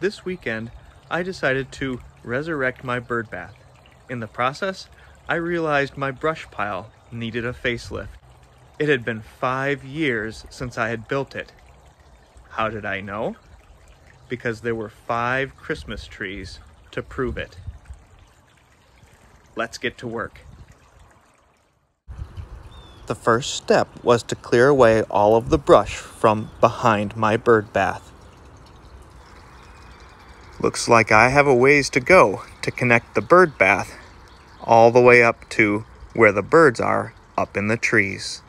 This weekend, I decided to resurrect my bird bath. In the process, I realized my brush pile needed a facelift. It had been 5 years since I had built it. How did I know? Because there were 5 Christmas trees to prove it. Let's get to work. The first step was to clear away all of the brush from behind my bird bath. Looks like I have a ways to go to connect the bird bath all the way up to where the birds are up in the trees.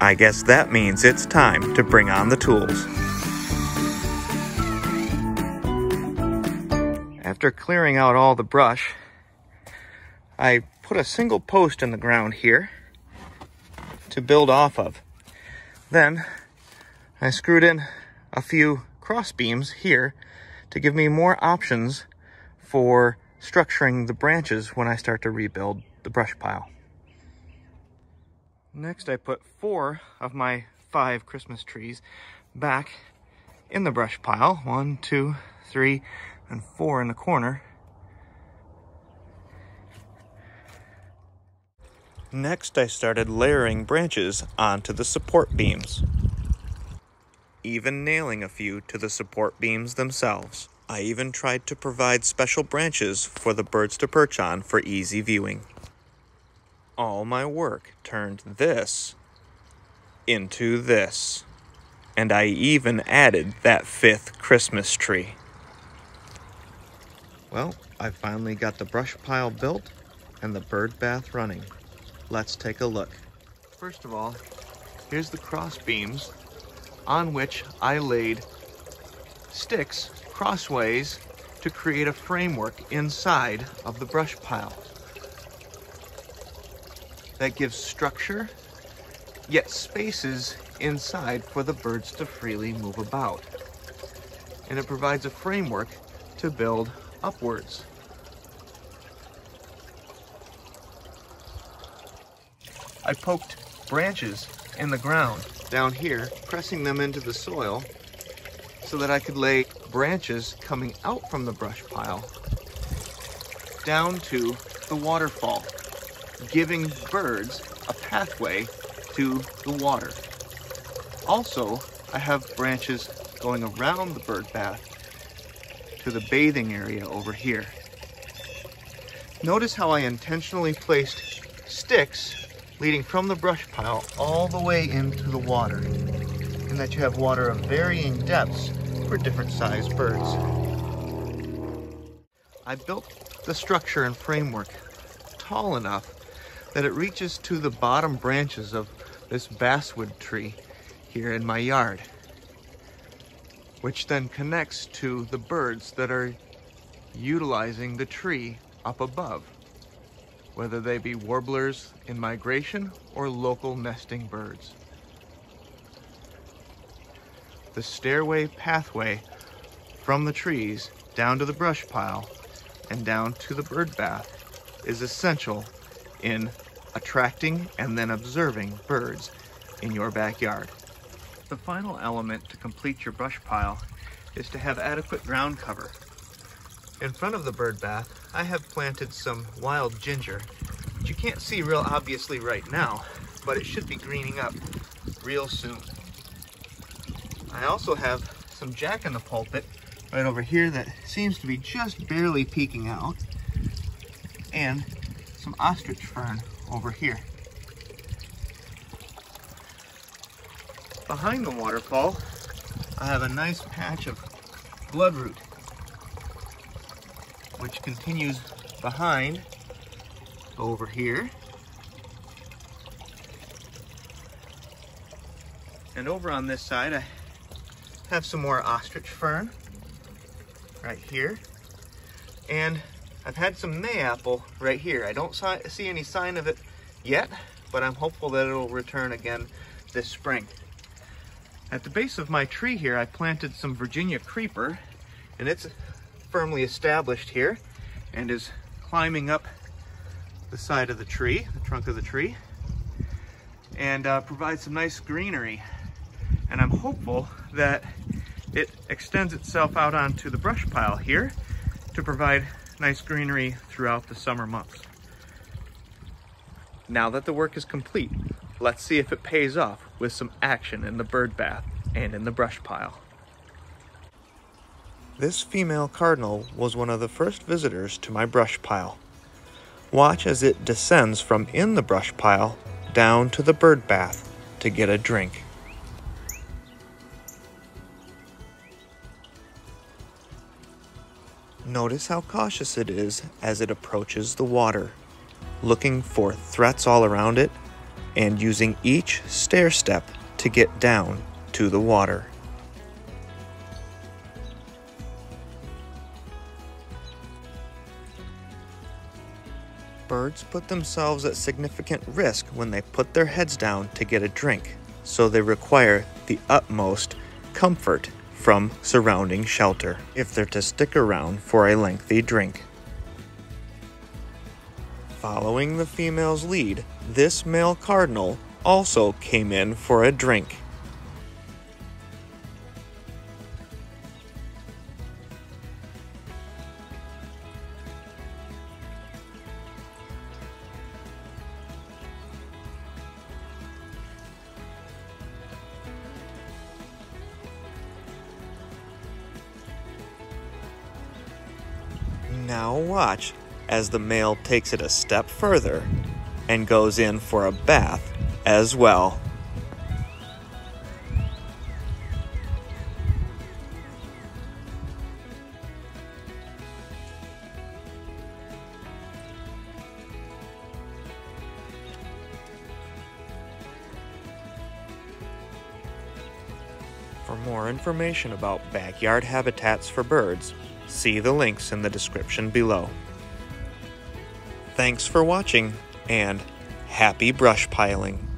I guess that means it's time to bring on the tools. After clearing out all the brush, I put a single post in the ground here to build off of. Then I screwed in a few cross beams here to give me more options for structuring the branches when I start to rebuild the brush pile. Next, I put 4 of my 5 Christmas trees back in the brush pile. 1, 2, 3, and 4 in the corner. Next, I started layering branches onto the support beams, even nailing a few to the support beams themselves. I even tried to provide special branches for the birds to perch on for easy viewing. All my work turned this into this, and I even added that 5th Christmas tree. Well, I finally got the brush pile built and the bird bath running. Let's take a look. First of all, here's the cross beams on which I laid sticks crossways to create a framework inside of the brush pile. That gives structure, yet spaces inside for the birds to freely move about. And it provides a framework to build upwards. I poked branches in the ground down here, pressing them into the soil so that I could lay branches coming out from the brush pile down to the waterfall, giving birds a pathway to the water. Also, I have branches going around the bird bath to the bathing area over here. Notice how I intentionally placed sticks leading from the brush pile all the way into the water, and that you have water of varying depths for different sized birds. I built the structure and framework tall enough that it reaches to the bottom branches of this basswood tree here in my yard, which then connects to the birds that are utilizing the tree up above, whether they be warblers in migration or local nesting birds. The stairway pathway from the trees down to the brush pile and down to the bird bath is essential in attracting and then observing birds in your backyard. The final element to complete your brush pile is to have adequate ground cover. In front of the bird bath, I have planted some wild ginger, which you can't see real obviously right now, but it should be greening up real soon. I also have some jack-in-the-pulpit right over here that seems to be just barely peeking out, and some ostrich fern over here. Behind the waterfall, I have a nice patch of bloodroot, which continues behind over here. And over on this side, I have some more ostrich fern right here. And I've had some mayapple right here. I don't see any sign of it yet, but I'm hopeful that it'll return again this spring. At the base of my tree here, I planted some Virginia creeper, and it's firmly established here and is climbing up the side of the tree, the trunk of the tree, and provides some nice greenery. And I'm hopeful that It extends itself out onto the brush pile here to provide nice greenery throughout the summer months. Now that the work is complete, let's see if it pays off with some action in the bird bath and in the brush pile. This female cardinal was one of the first visitors to my brush pile. Watch as it descends from in the brush pile down to the bird bath to get a drink. Notice how cautious it is as it approaches the water, looking for threats all around it and using each stair step to get down to the water. Birds put themselves at significant risk when they put their heads down to get a drink, so they require the utmost comfort from surrounding shelter if they're to stick around for a lengthy drink. Following the female's lead, this male cardinal also came in for a drink. Now watch as the male takes it a step further and goes in for a bath as well. For more information about backyard habitats for birds, see the links in the description below. Thanks for watching, and happy brush piling!